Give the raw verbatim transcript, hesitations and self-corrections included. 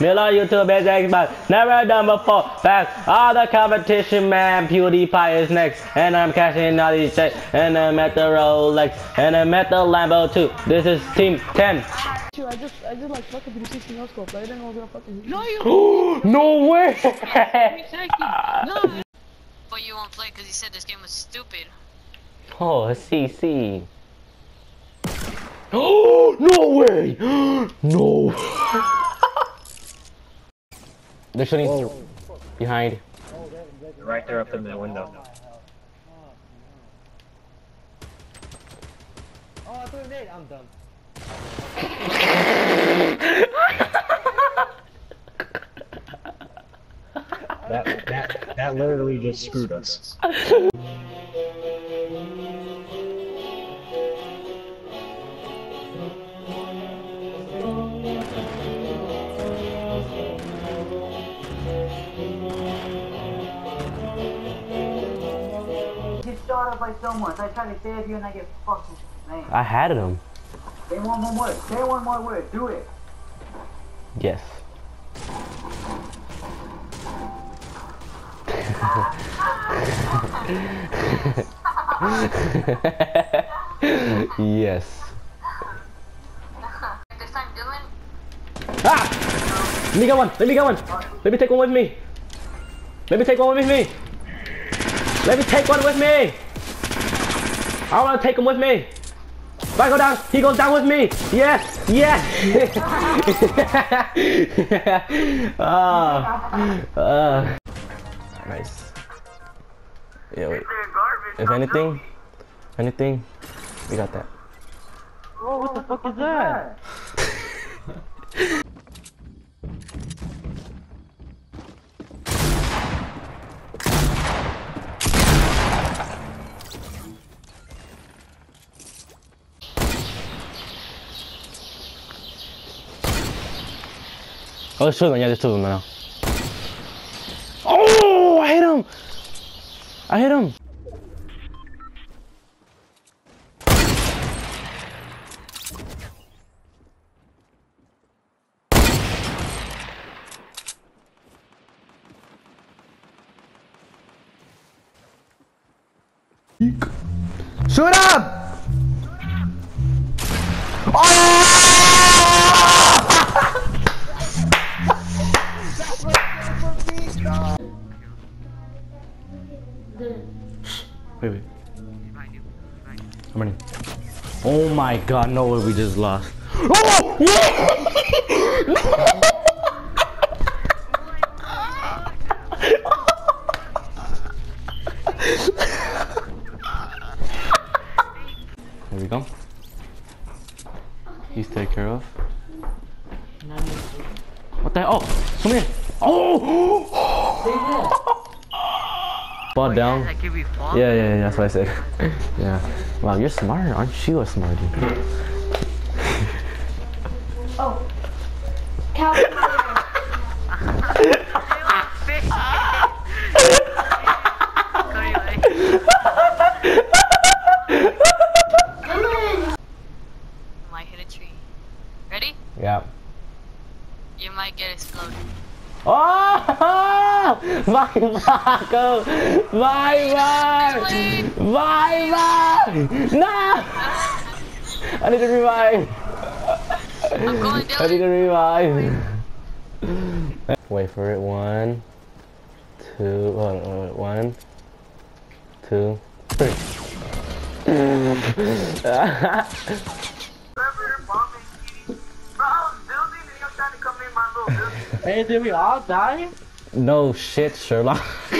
Hello YouTube, it's Xbox. Never done before. Back all the competition, man. PewDiePie is next, and I'm cashing all these checks. And I'm at the Rolex, and I'm at the Lambo too. This is Team ten. I just, I just like fucking three sixty no scope. I didn't know I was gonna fucking. No, you. No way. No. But you won't play because he said this game was stupid. Oh, C C. Oh, no way. No. They're shooting oh. Behind. Right there up in the window. Oh, I threw a nade. I'm done. that, that, that literally just screwed us. Shot up by someone, so I try to save you and I get fucking man. I had him. Say one more word. Say one more word. Do it. Yes. Yes. This time, Dylan. Ah! Let me get one. Let me get one. Let me take one with me. Let me take one with me. Let me take one with me! I wanna take him with me! If I go down, he goes down with me! Yes! Yes! uh, uh. Nice. Yeah, wait. If anything, anything, we got that. Whoa, what the fuck is that? Oh, there's two of them, yeah, there's two of them now. Oh, I hit him! I hit him! Shoot up! Oh! Wait, wait. I'm running. Oh my god, no way, we just lost. Oh! No! There we go. He's taken care of. What the hell? Oh! Come here! Oh! Fall down. Yeah, yeah, yeah, that's what I said. Yeah. Wow, you're smart, aren't you a smarty? Oh. You might hit a tree. Ready? Yeah. You might get exploded. Oh! My Marco! My man! My man! No! I need to revive! I'm going down. I need to revive! Wait for it. One, two, hold on, wait, one, two, three. Hey, did we all die? No shit, Sherlock.